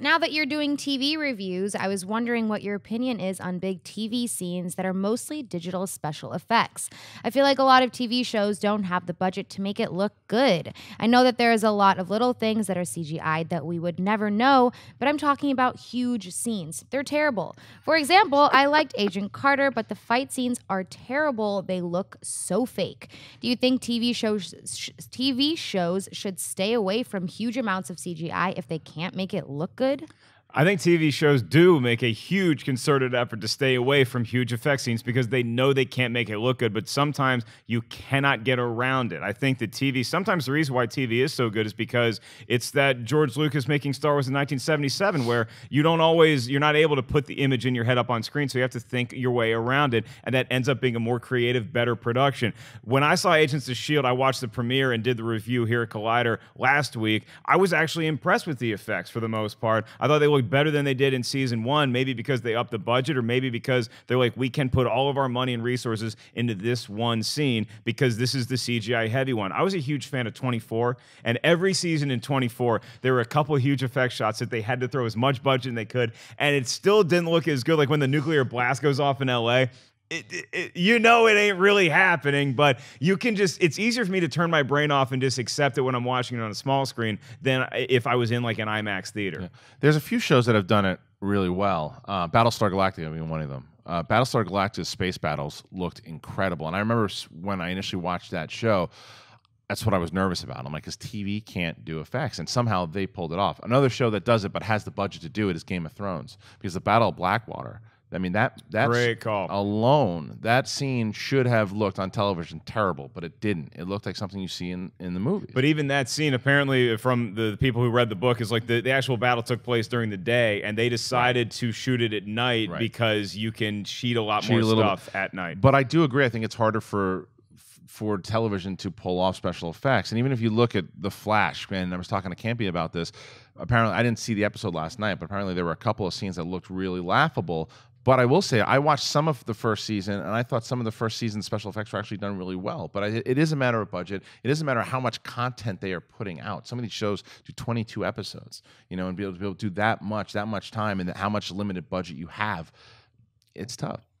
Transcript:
now that you're doing TV reviews, I was wondering what your opinion is on big TV scenes that are mostly digital special effects. I feel like a lot of TV shows don't have the budget to make it look good. I know that there is a lot of little things that are CGI'd that we would never know, but I'm talking about huge scenes. They're terrible. For example, I liked Agent Carter, but the fight scenes are terrible. They look so fake. Do you think TV shows should stay away from huge amounts of CGI if they can't make it look good? I think TV shows do make a huge concerted effort to stay away from huge effect scenes because they know they can't make it look good, but sometimes you cannot get around it. I think that TV, sometimes the reason why TV is so good is because it's that George Lucas making Star Wars in 1977 where you don't always, you're not able to put the image in your head up on screen, so you have to think your way around it, and that ends up being a more creative, better production. When I saw Agents of S.H.I.E.L.D., I watched the premiere and did the review here at Collider last week. I was actually impressed with the effects for the most part. I thought they looked better than they did in season one, maybe because they upped the budget, or maybe because they're like, we can put all of our money and resources into this one scene because this is the CGI heavy one. I was a huge fan of 24, and every season in 24 there were a couple of huge effect shots that they had to throw as much budget as they could, and it still didn't look as good. Like when the nuclear blast goes off in LA, you know it ain't really happening, but you can just, it's easier for me to turn my brain off and just accept it when I'm watching it on a small screen than if I was in like an IMAX theater. Yeah. There's a few shows that have done it really well. Battlestar Galactica being one of them. Battlestar Galactica's space battles looked incredible. And I remember when I initially watched that show, that's what I was nervous about. I'm like, because TV can't do effects, and somehow they pulled it off. Another show that does it but has the budget to do it is Game of Thrones, because the Battle of Blackwater, I mean, that's great call. Alone, that scene should have looked on television terrible, but it didn't. It looked like something you see in the movie. But even that scene, apparently, from the people who read the book, is like the actual battle took place during the day, and they decided to shoot it at night because you can cheat a lot more stuff at night. But I do agree. I think it's harder for television to pull off special effects. And even if you look at the Flash, and I was talking to Campy about this, apparently, I didn't see the episode last night, but apparently there were a couple of scenes that looked really laughable. But I will say, I watched some of the first season, and I thought some of the first season special effects were actually done really well. But it is a matter of budget. It is a matter of how much content they are putting out. Some of these shows do 22 episodes, you know, and be able to do that much time, and how much limited budget you have, it's tough.